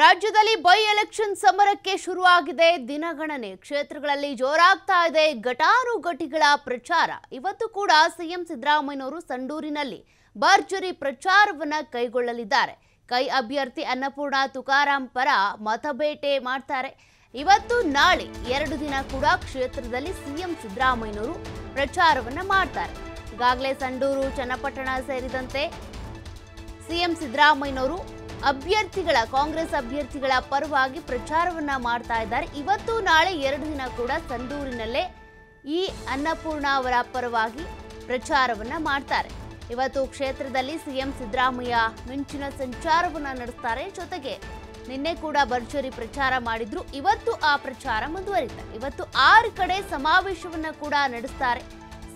ರಾಜ್ಯದಲ್ಲಿ by election ಸಮರಕ್ಕೆ ಶುರುವಾಗಿದೆ. ದಿನಗಣನೆ ಕ್ಷೇತ್ರಗಳಲ್ಲಿ ಜೋರಾಗ್ತಾ ಇದೆ ಘಟಾನುಘಟಿಗಳ ಪ್ರಚಾರ. ಇವತ್ತು ಕೂಡ ಸಿಎಂ ಸಿದ್ದರಾಮಯ್ಯನವರು ಸಂಡೂರಿನಲ್ಲಿ ಭರ್ಜರಿ ಪ್ರಚಾರವನ್ನ ಕೈಗೊಳ್ಳಲಿದ್ದಾರೆ. ಕೈ ಅಭ್ಯರ್ಥಿ ಅನ್ನಪೂರ್ಣ ತುಕಾರಾಂ ಪರ ಮತಬೇಟೆ ಮಾಡ್ತಾರೆ. ಇವತ್ತು ನಾಳೆ ಎರಡು ದಿನ ಕೂಡ ಕ್ಷೇತ್ರದಲ್ಲಿ ಸಿಎಂ ಸಿದ್ದರಾಮಯ್ಯನವರು ಪ್ರಚಾರವನ್ನ ಮಾಡ್ತಾರೆ. ಈಗಾಗಲೇ ಸಂಡೂರು ಚನ್ನಪಟ್ಟಣ ಸೇರಿದಂತೆ ಸಿಎಂ ಸಿದ್ದರಾಮಯ್ಯನವರು ಅಭ್ಯರ್ಥಿಗಳ ಕಾಂಗ್ರೆಸ್ ಅಭ್ಯರ್ಥಿಗಳ ಪರವಾಗಿ ಪ್ರಚಾರವನ್ನ ಮಾಡ್ತಾ ಇದ್ದಾರೆ. ಇವತ್ತು ನಾಳೆ ಎರಡು ದಿನ ಕೂಡ ಸಂಡೂರಿನಲ್ಲೇ ಈ ಅನ್ನಪೂರ್ಣ ಅವರ ಪರವಾಗಿ ಪ್ರಚಾರವನ್ನ ಮಾಡ್ತಾರೆ. ಇವತ್ತು ಕ್ಷೇತ್ರದಲ್ಲಿ ಸಿಎಂ ಸಿದ್ದರಾಮಯ್ಯ ಮಿಂಚಿನ ಸಂಚಾರವನ್ನ ನಡೆಸ್ತಾರೆ. ಜೊತೆಗೆ ನಿನ್ನೆ ಕೂಡ ಭರ್ಜರಿ ಪ್ರಚಾರ ಮಾಡಿದ್ರು. ಇವತ್ತು ಆ ಪ್ರಚಾರ ಮುಂದುವರಿಯುತ್ತೆ. ಇವತ್ತು 6 ಕಡೆ ಸಮಾವೇಶವನ್ನ ಕೂಡ ನಡೆಸ್ತಾರೆ.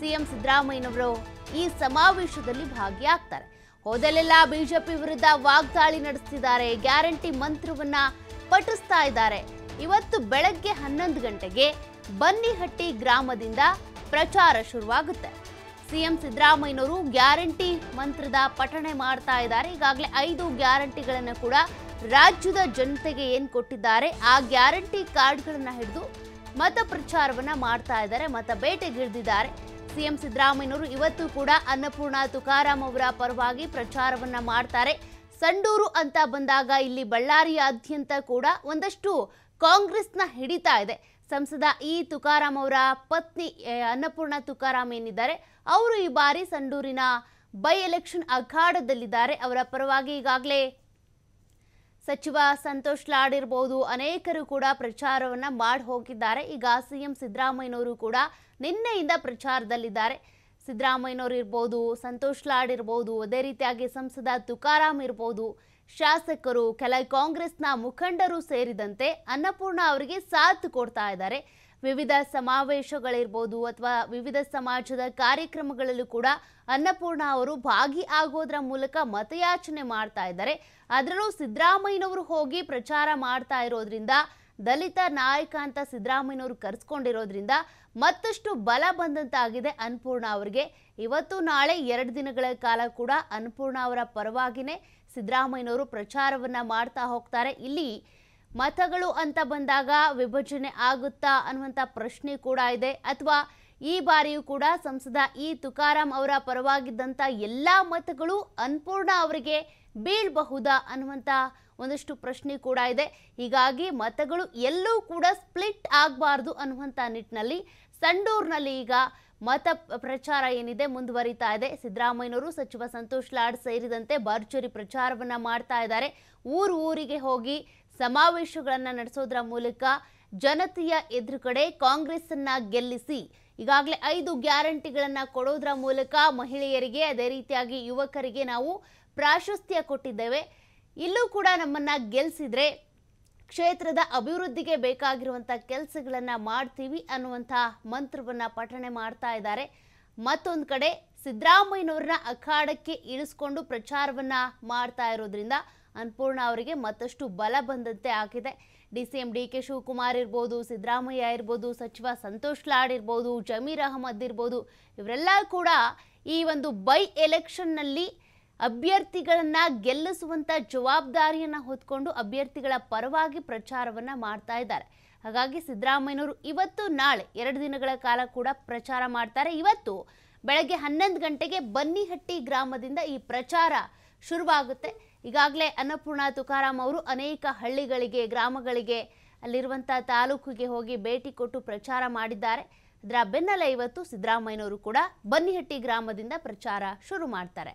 ಸಿಎಂ ಸಿದ್ದರಾಮಯ್ಯನವರು ಈ ಸಮಾವೇಶದಲ್ಲಿ ಭಾಗಿಯಾಗ್ತಾರೆ. ಹೋದಲೆಲ್ಲ ಬಿಜೆಪಿ ವಿರುದ್ಧ ವಾಗ್ದಾಳಿ ನಡೆಸ್ತಿದ್ದಾರೆ. ಗ್ಯಾರಂಟಿ ಮಂತ್ರವನ್ನ ಪಠಿಸ್ತಾ ಇದ್ದಾರೆ. ಇವತ್ತು ಬೆಳಗ್ಗೆ 11 ಗಂಟೆಗೆ ಬನ್ನಿಹಟ್ಟಿ ಗ್ರಾಮದಿಂದ ಪ್ರಚಾರ ಶುರುವಾಗುತ್ತೆ. ಸಿಎಂ ಸಿದ್ದರಾಮಯ್ಯನವರು ಗ್ಯಾರಂಟಿ ಮಂತ್ರದ ಪಠಣೆ ಮಾಡ್ತಾ ಇದ್ದಾರೆ. ಈಗಾಗಲೇ 5 ಗ್ಯಾರಂಟಿಗಳನ್ನು ಕೂಡ ರಾಜ್ಯದ ಜನತೆಗೆ ಏನು ಕೊಟ್ಟಿದ್ದಾರೆ ಆ ಗ್ಯಾರಂಟಿ ಕಾರ್ಡ್ಗಳನ್ನು ಹಿಡಿದು ಮತ ಪ್ರಚಾರವನ್ನ ಮಾಡ್ತಾ ಇದ್ದಾರೆ. ಮತ ಬೇಟೆಗಿಳಿದಿದ್ದಾರೆ. ಸಿಎಂ ಸಿದ್ದರಾಮಯ್ಯನವರು ಇವತ್ತು ಕೂಡ ಅನ್ನಪೂರ್ಣ ತುಕಾರಾಂ ಅವರ ಪರವಾಗಿ ಪ್ರಚಾರವನ್ನ ಮಾಡ್ತಾರೆ. ಸಂಡೂರು ಅಂತ ಬಂದಾಗ ಇಲ್ಲಿ ಬಳ್ಳಾರಿಯಾದ್ಯಂತ ಕೂಡ ಒಂದಷ್ಟು ಕಾಂಗ್ರೆಸ್ನ ಹಿಡಿತಾ ಇದೆ. ಸಂಸದ ತುಕಾರಾಂ ಅವರ ಪತ್ನಿ ಅನ್ನಪೂರ್ಣ ತುಕಾರಾಂ ಏನಿದ್ದಾರೆ ಅವರು ಈ ಬಾರಿ ಸಂಡೂರಿನ ಬೈ ಎಲೆಕ್ಷನ್ ಅಖಾಡದಲ್ಲಿದ್ದಾರೆ. ಅವರ ಪರವಾಗಿ ಈಗಾಗಲೇ ಸಚಿವ ಸಂತೋಷ್ ಲಾಡ್ ಇರಬಹುದು ಅನೇಕರು ಕೂಡ ಪ್ರಚಾರವನ್ನ ಮಾಡಿ ಹೋಗಿದ್ದಾರೆ. ಈಗ ಸಿಎಂ ಸಿದ್ದರಾಮಯ್ಯನವರು ಕೂಡ ನಿನ್ನೆಯಿಂದ ಪ್ರಚಾರದಲ್ಲಿದ್ದಾರೆ. ಸಿದ್ದರಾಮಯ್ಯನವರು ಇರ್ಬೋದು, ಸಂತೋಷ್ ಲಾಡ್ ಇರ್ಬೋದು, ಅದೇ ರೀತಿಯಾಗಿ ಸಂಸದ ತುಕಾರಾಂ ಇರ್ಬೋದು, ಶಾಸಕರು, ಕೆಲ ಕಾಂಗ್ರೆಸ್ನ ಮುಖಂಡರು ಸೇರಿದಂತೆ ಅನ್ನಪೂರ್ಣ ಅವರಿಗೆ ಸಾಥ್ ಕೊಡ್ತಾ ಇದ್ದಾರೆ. ವಿವಿಧ ಸಮಾವೇಶಗಳಿರ್ಬೋದು ಅಥವಾ ವಿವಿಧ ಸಮಾಜದ ಕಾರ್ಯಕ್ರಮಗಳಲ್ಲೂ ಕೂಡ ಅನ್ನಪೂರ್ಣ ಅವರು ಭಾಗಿಯಾಗೋದ್ರ ಮೂಲಕ ಮತಯಾಚನೆ ಮಾಡ್ತಾ ಇದ್ದಾರೆ. ಅದರಲ್ಲೂ ಸಿದ್ದರಾಮಯ್ಯನವರು ಹೋಗಿ ಪ್ರಚಾರ ಮಾಡ್ತಾ ಇರೋದ್ರಿಂದ, ದಲಿತ ನಾಯಕ ಅಂತ ಸಿದ್ದರಾಮಯ್ಯನವರು ಕರೆಸ್ಕೊಂಡಿರೋದ್ರಿಂದ ಮತ್ತಷ್ಟು ಬಲ ಬಂದಂತಾಗಿದೆ ಅನ್ನಪೂರ್ಣ ಅವರಿಗೆ. ಇವತ್ತು ನಾಳೆ 2 ದಿನಗಳ ಕಾಲ ಕೂಡ ಅನ್ನಪೂರ್ಣ ಅವರ ಪರವಾಗಿನೇ ಸಿದ್ದರಾಮಯ್ಯನವರು ಪ್ರಚಾರವನ್ನ ಮಾಡ್ತಾ ಹೋಗ್ತಾರೆ. ಇಲ್ಲಿ ಮತಗಳು ಅಂತ ಬಂದಾಗ ವಿಭಜನೆ ಆಗುತ್ತಾ ಅನ್ನುವಂಥ ಪ್ರಶ್ನೆ ಕೂಡ ಇದೆ. ಅಥವಾ ಈ ಬಾರಿಯೂ ಕೂಡ ಸಂಸದ ತುಕಾರಾಂ ಅವರ ಪರವಾಗಿದ್ದಂಥ ಎಲ್ಲ ಮತಗಳು ಅನ್ನಪೂರ್ಣ ಅವರಿಗೆ ಬೀಳಬಹುದಾ ಅನ್ನುವಂಥ ಒಂದಷ್ಟು ಪ್ರಶ್ನೆ ಕೂಡ ಇದೆ. ಹೀಗಾಗಿ ಮತಗಳು ಎಲ್ಲೂ ಕೂಡ ಸ್ಪ್ಲಿಟ್ ಆಗಬಾರ್ದು ಅನ್ನುವಂಥ ನಿಟ್ಟಿನಲ್ಲಿ ಸಂಡೂರಿನಲ್ಲಿ ಈಗ ಮತ ಪ್ರಚಾರ ಏನಿದೆ ಮುಂದುವರಿತಾ ಇದೆ. ಸಿದ್ದರಾಮಯ್ಯನವರು, ಸಚಿವ ಸಂತೋಷ್ ಲಾಡ್ ಸೇರಿದಂತೆ ಭರ್ಜರಿ ಪ್ರಚಾರವನ್ನು ಮಾಡ್ತಾ ಇದ್ದಾರೆ. ಊರಿಗೆ ಹೋಗಿ ಸಮಾವೇಶಗಳನ್ನು ನಡೆಸೋದ್ರ ಮೂಲಕ ಜನತೆಯ ಎದುರುಗಡೆ ಕಾಂಗ್ರೆಸ್ಸನ್ನ ಗೆಲ್ಲಿಸಿ, ಈಗಾಗಲೇ 5 ಗ್ಯಾರಂಟಿಗಳನ್ನು ಕೊಡೋದ್ರ ಮೂಲಕ ಮಹಿಳೆಯರಿಗೆ, ಅದೇ ರೀತಿಯಾಗಿ ಯುವಕರಿಗೆ ನಾವು ಪ್ರಾಶಸ್ತ್ಯ ಕೊಟ್ಟಿದ್ದೇವೆ, ಇಲ್ಲೂ ಕೂಡ ನಮ್ಮನ್ನು ಗೆಲ್ಲಿಸಿದ್ರೆ ಕ್ಷೇತ್ರದ ಅಭಿವೃದ್ಧಿಗೆ ಬೇಕಾಗಿರುವಂಥ ಕೆಲಸಗಳನ್ನು ಮಾಡ್ತೀವಿ ಅನ್ನುವಂಥ ಮಂತ್ರವನ್ನು ಪಠಣೆ ಮಾಡ್ತಾ ಇದ್ದಾರೆ. ಮತ್ತೊಂದು ಕಡೆ ಸಿದ್ದರಾಮಯ್ಯನವ್ರನ್ನ ಅಖಾಡಕ್ಕೆ ಇಳಿಸ್ಕೊಂಡು ಪ್ರಚಾರವನ್ನು ಮಾಡ್ತಾ ಇರೋದ್ರಿಂದ ಅನ್ನಪೂರ್ಣ ಅವರಿಗೆ ಮತ್ತಷ್ಟು ಬಲ ಬಂದಂತೆ ಆಗಿದೆ. ಡಿಸಿಎಂ DK ಶಿವಕುಮಾರ್ ಇರ್ಬೋದು, ಸಿದ್ದರಾಮಯ್ಯ ಇರ್ಬೋದು, ಸಚಿವ ಸಂತೋಷ್ ಲಾಡ್ ಇರ್ಬೋದು, ಜಮೀರಾ ಅಹಮದ್ ಇರ್ಬೋದು, ಇವರೆಲ್ಲ ಕೂಡ ಈ ಒಂದು ಬೈ ಎಲೆಕ್ಷನ್ನಲ್ಲಿ ಅಭ್ಯರ್ಥಿಗಳನ್ನು ಗೆಲ್ಲಿಸುವಂಥ ಜವಾಬ್ದಾರಿಯನ್ನು ಹೊತ್ಕೊಂಡು ಅಭ್ಯರ್ಥಿಗಳ ಪರವಾಗಿ ಪ್ರಚಾರವನ್ನು ಮಾಡ್ತಾ ಇದ್ದಾರೆ. ಹಾಗಾಗಿ ಸಿದ್ದರಾಮಯ್ಯನವರು ಇವತ್ತು ನಾಳೆ 2 ದಿನಗಳ ಕಾಲ ಕೂಡ ಪ್ರಚಾರ ಮಾಡ್ತಾರೆ. ಇವತ್ತು ಬೆಳಗ್ಗೆ 11 ಗಂಟೆಗೆ ಬನ್ನಿಹಟ್ಟಿ ಗ್ರಾಮದಿಂದ ಈ ಪ್ರಚಾರ ಶುರುವಾಗುತ್ತೆ. ಈಗಾಗಲೇ ಅನ್ನಪೂರ್ಣ ತುಕಾರಾಂ ಅವರು ಅನೇಕ ಹಳ್ಳಿಗಳಿಗೆ, ಗ್ರಾಮಗಳಿಗೆ, ಅಲ್ಲಿರುವಂಥ ತಾಲೂಕಿಗೆ ಹೋಗಿ ಭೇಟಿ ಕೊಟ್ಟು ಪ್ರಚಾರ ಮಾಡಿದ್ದಾರೆ. ಅದರ ಬೆನ್ನಲ್ಲೇ ಇವತ್ತು ಸಿದ್ದರಾಮಯ್ಯನವರು ಕೂಡ ಬನ್ನಿಹಟ್ಟಿ ಗ್ರಾಮದಿಂದ ಪ್ರಚಾರ ಶುರು ಮಾಡ್ತಾರೆ.